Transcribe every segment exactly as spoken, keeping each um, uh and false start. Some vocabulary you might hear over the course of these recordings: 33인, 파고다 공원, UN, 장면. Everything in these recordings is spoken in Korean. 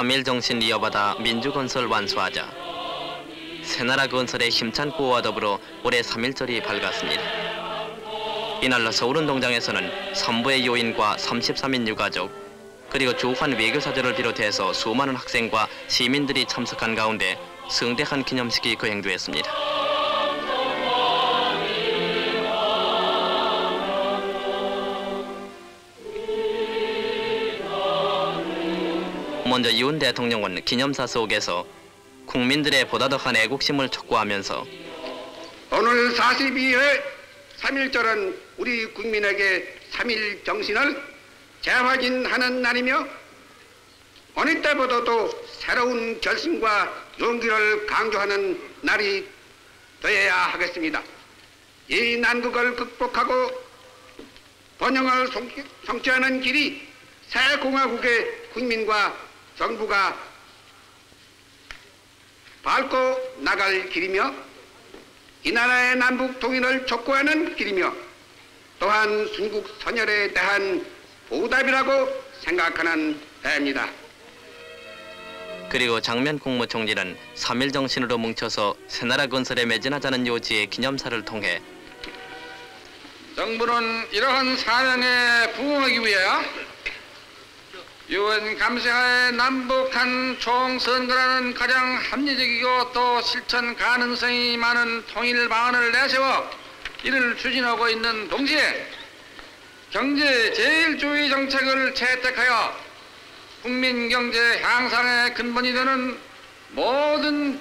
삼일 정신 이어받아 민주건설 완수하자. 새나라 건설의 힘찬 구호와 더불어 올해 삼일절이 밝았습니다. 이날로 서울 운동장에서는 선부의 요인과 삼십삼인 유가족, 그리고 주환 외교사절을 비롯해서 수많은 학생과 시민들이 참석한 가운데 성대한 기념식이 거행되었습니다. 먼저 윤 대통령은 기념사 속에서 국민들의 보다 더한 애국심을 촉구하면서 오늘 사십이회 삼일절은 우리 국민에게 삼일 정신을 재확인하는 날이며 어느 때보다도 새로운 결심과 용기를 강조하는 날이 되어야 하겠습니다. 이 난국을 극복하고 번영을 성취하는 길이 새 공화국의 국민과 정부가 밟고 나갈 길이며 이 나라의 남북 통일을 촉구하는 길이며 또한 순국 선열에 대한 보답이라고 생각하는 때입니다. 그리고 장면 국무총리는 삼일 정신으로 뭉쳐서 새나라 건설에 매진하자는 요지의 기념사를 통해 정부는 이러한 사명에 부응하기 위하여 유엔 감사의 남북한 총선거라는 가장 합리적이고 또 실천 가능성이 많은 통일 방안을 내세워 이를 추진하고 있는 동시에 경제 제일주의 정책을 채택하여 국민 경제 향상의 근본이 되는 모든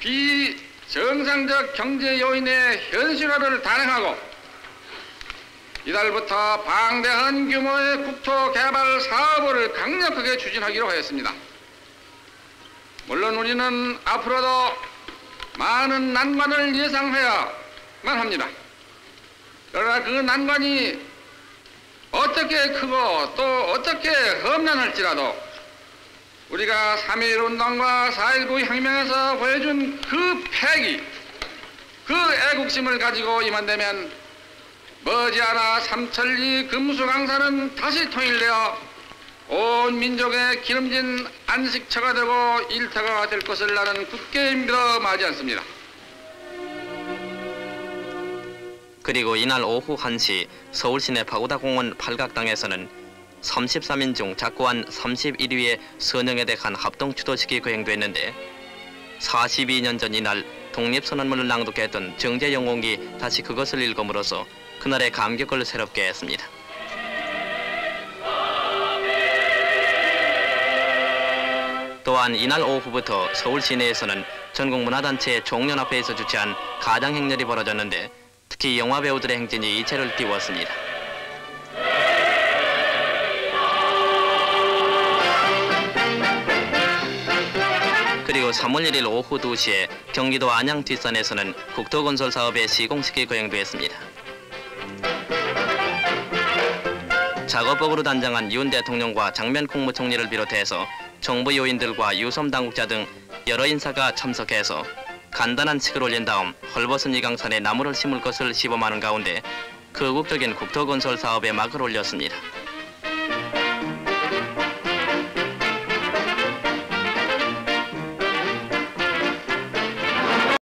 비정상적 경제 요인의 현실화를 단행하고 이달부터 방대한 규모의 국토개발 사업을 강력하게 추진하기로 하였습니다. 물론 우리는 앞으로도 많은 난관을 예상해야만 합니다. 그러나 그 난관이 어떻게 크고 또 어떻게 험난할지라도 우리가 삼일운동과 사일구 혁명에서 보여준 그 패기, 그 애국심을 가지고 임한다면 머지않아 삼천리 금수강산은 다시 통일되어 온 민족의 기름진 안식처가 되고 일터가 될 것을 나는 굳게 믿어 마지 않습니다. 그리고 이날 오후 한시 서울시내 파고다 공원 팔각당에서는 삼십삼인 중 작고한 삼십일위의 선영에 대한 합동 추도식이 거행됐는데 사십이년 전 이날 독립선언문을 낭독했던 정제영웅이 다시 그것을 읽음으로써 그날의 감격을 새롭게 했습니다. 또한 이날 오후부터 서울 시내에서는 전국문화단체 종련합회에서 주최한 가장행렬이 벌어졌는데 특히 영화배우들의 행진이 이채를 띄웠습니다. 그리고 삼월 일일 오후 두시에 경기도 안양 뒷산에서는 국토건설 사업의 시공식이 거행되었습니다. 작업복으로 단장한 윤 대통령과 장면 국무총리를 비롯해서 정부 요인들과 유섬 당국자 등 여러 인사가 참석해서 간단한 식을 올린 다음 헐벗은 이강산에 나무를 심을 것을 시범하는 가운데 극우적인 국토건설 사업에 막을 올렸습니다.